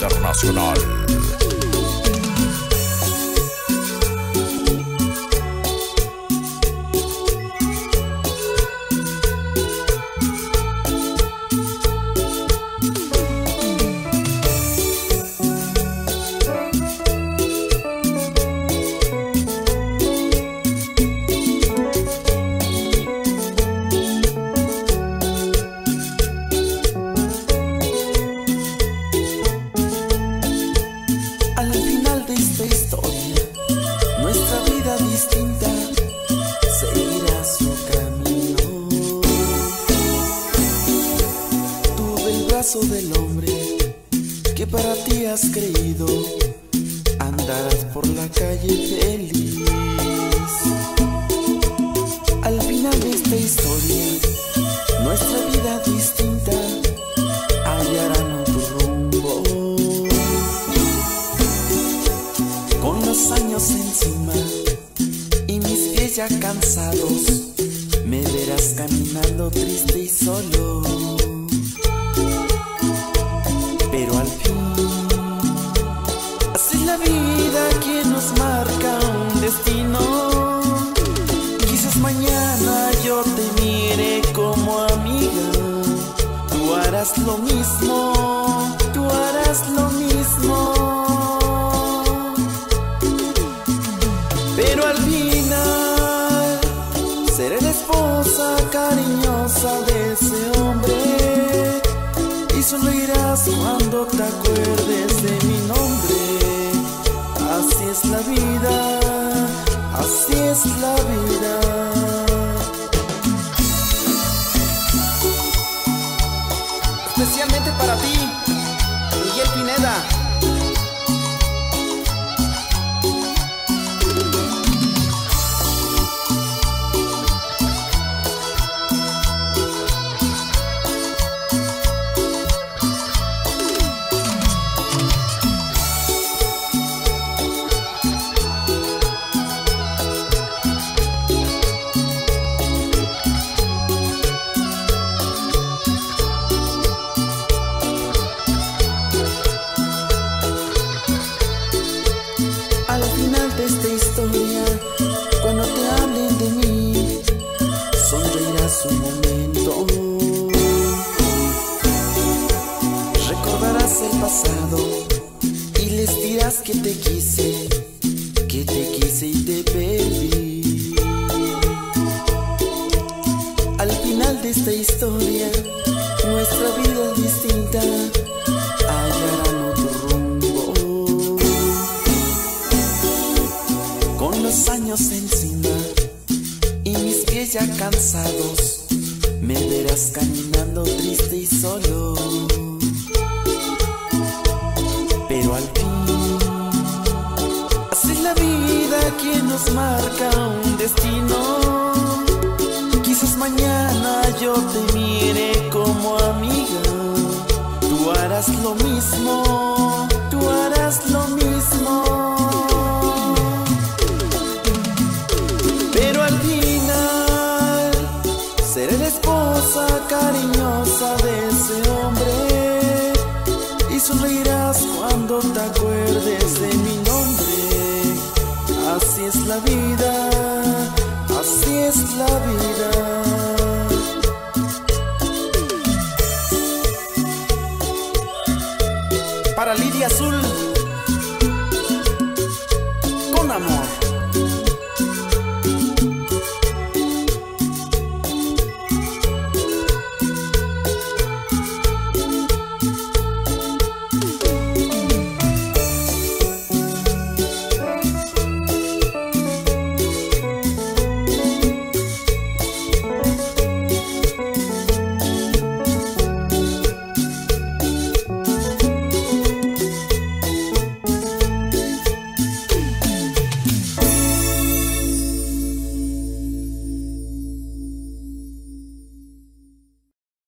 Internacional. Del hombre que para ti has creído, andarás por la calle feliz. Al final de esta historia, nuestra vida distinta hallarán otro rumbo. Con los años encima y mis pies ya cansados, me verás caminando triste y solo. Pero al fin, así es la vida que nos marca un destino. Quizás mañana yo te mire como amiga. Tú harás lo mismo, tú harás lo mismo. Pero al final, seré la esposa cariñosa de ese hombre. Y sonreirás cuando te acuerdes de mi nombre. Así es la vida, así es la vida. Especialmente para ti, Miguel Pineda. Cuando te hablen de mí, sonreirás un momento. Recordarás el pasado y les dirás que te quise y te perdí. Al final de esta historia, nuestra vida es distinta. Hallarán otro rumbo. Con los años encima y mis pies ya cansados, me verás caminando triste y solo. Pero al fin, así es la vida que nos marca un destino. Quizás mañana yo te mire como amiga. Tú harás lo mismo, tú harás lo mismo. Pero al final, seré la esposa cariñosa de ese hombre. Y sonreirás cuando te acuerdes de mi nombre. Así es la vida, así es la vida.